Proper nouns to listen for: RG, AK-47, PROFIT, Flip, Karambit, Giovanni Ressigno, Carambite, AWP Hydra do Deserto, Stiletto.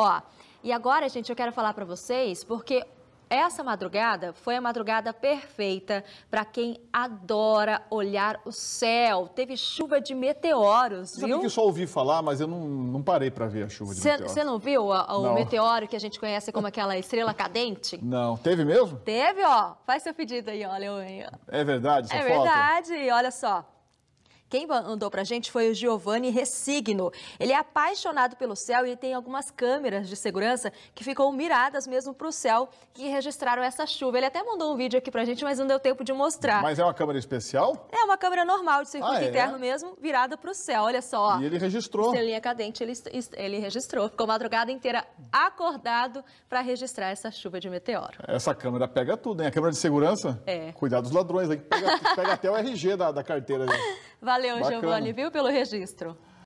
Ó, e agora, gente, eu quero falar para vocês, porque essa madrugada foi a madrugada perfeita para quem adora olhar o céu. Teve chuva de meteoros, viu? Sabe que eu só ouvi falar, mas eu não parei para ver a chuva de meteoros. Você não viu o meteoro que a gente conhece como aquela estrela cadente? Não. Teve mesmo? Teve, ó. Faz seu pedido aí, olha. É verdade essa foto? É verdade. Olha só. Quem mandou pra gente foi o Giovanni Ressigno. Ele é apaixonado pelo céu e tem algumas câmeras de segurança que ficam miradas mesmo pro céu, que registraram essa chuva. Ele até mandou um vídeo aqui pra gente, mas não deu tempo de mostrar. Mas é uma câmera especial? É uma câmera normal, de circuito interno mesmo, virada pro céu. Olha só. E ele registrou. Estrelinha cadente, ele registrou. Ficou a madrugada inteira acordado pra registrar essa chuva de meteoro. Essa câmera pega tudo, hein? A câmera de segurança? É. Cuidado dos ladrões, hein? Pega até o RG da carteira dele. Valeu, Giovanni, viu, pelo registro.